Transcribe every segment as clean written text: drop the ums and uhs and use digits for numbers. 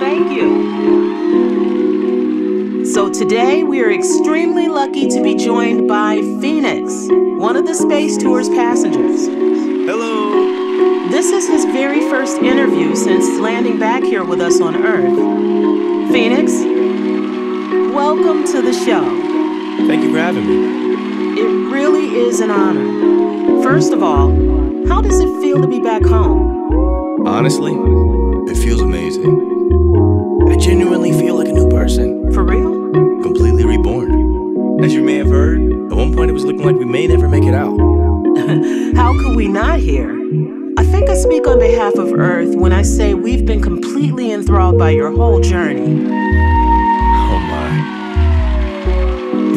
Thank you. So today we are extremely lucky to be joined by Phoenix, one of the Space Tour's passengers. Hello. This is his very first interview since landing back here with us on Earth. Phoenix, welcome to the show. Thank you for having me. It really is an honor. First of all, how does it feel to be back home? Honestly, it feels amazing. I genuinely feel like a new person. For real? Completely reborn. As you may have heard, at one point it was looking like we may never make it out. How could we not hear? I think I speak on behalf of Earth when I say we've been completely enthralled by your whole journey. Oh my.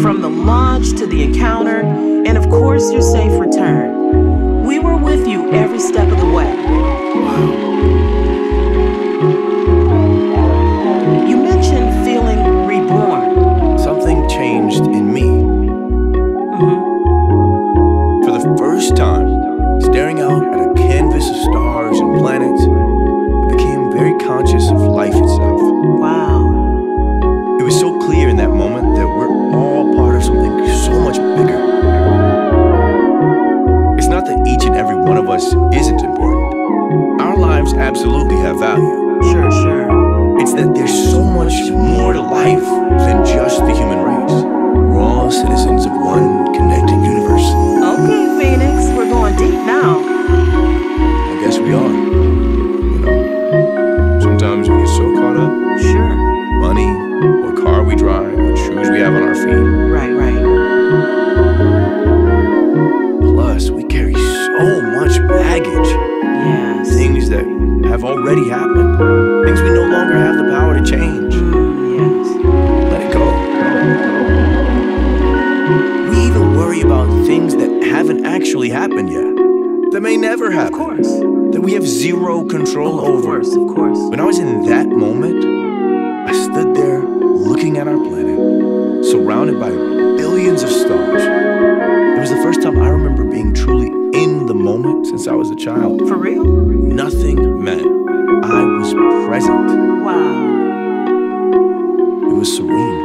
From the launch to the encounter, and of course your safe return. We were with you every step of the way. Wow. Isn't important. Our lives absolutely have value. Sure, sure. It's that there's so much more to life than just the human race. We're all citizens of one connected universe. Okay, Phoenix, we're going deep now. I guess we are. You know, sometimes we get so caught up. Sure. Money, what car we drive, what shoes we have on our feet. Right, right. Plus, we carry so much baggage. Yes. Things that have already happened. Things we no longer have the power to change. Yes. Let it go. We even worry about things that haven't actually happened yet. That may never happen. Of course. That we have zero control over. Of course, of course. When I was in that moment, I stood there looking at our planet, surrounded by billions of stars. It was the first time I remember being truly in the moment since I was a child. For real? Nothing meant. I was present. Wow. It was serene.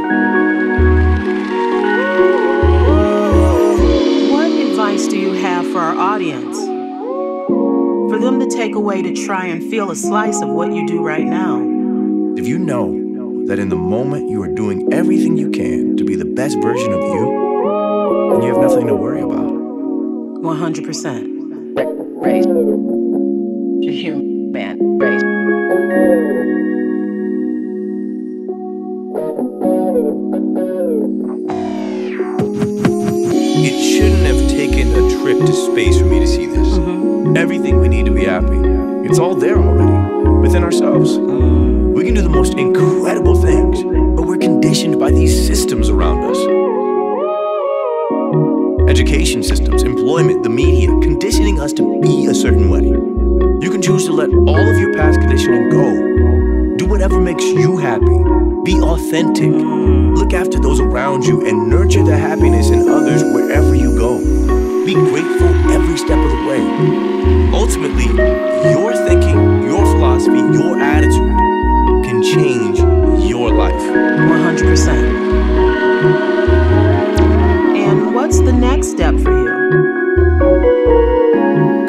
What advice do you have for our audience? For them to take away to try and feel a slice of what you do right now. If you know that in the moment you are doing everything you can to be the best version of you, then you have nothing to worry about. 100%. Race. Human race. It shouldn't have taken a trip to space for me to see this. Everything we need to be happy, it's all there already, within ourselves. We can do the most incredible things, but we're conditioned by these systems around us. Education systems, employment, the media, conditioning us to be a certain way. You can choose to let all of your past conditioning go. Do whatever makes you happy. Be authentic. Look after those around you and nurture the happiness in others wherever you go. Be grateful every step of the way. Ultimately, your thinking, your philosophy, your attitude can change your life. 100%. And what's the next step for you?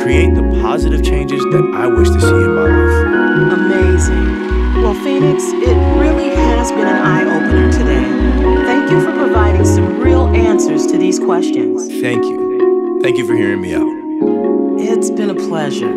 Create the positive changes that I wish to see in my life. Amazing. Well, Phoenix, it really has been an eye-opener today. Thank you for providing some real answers to these questions. Thank you. Thank you for hearing me out. It's been a pleasure.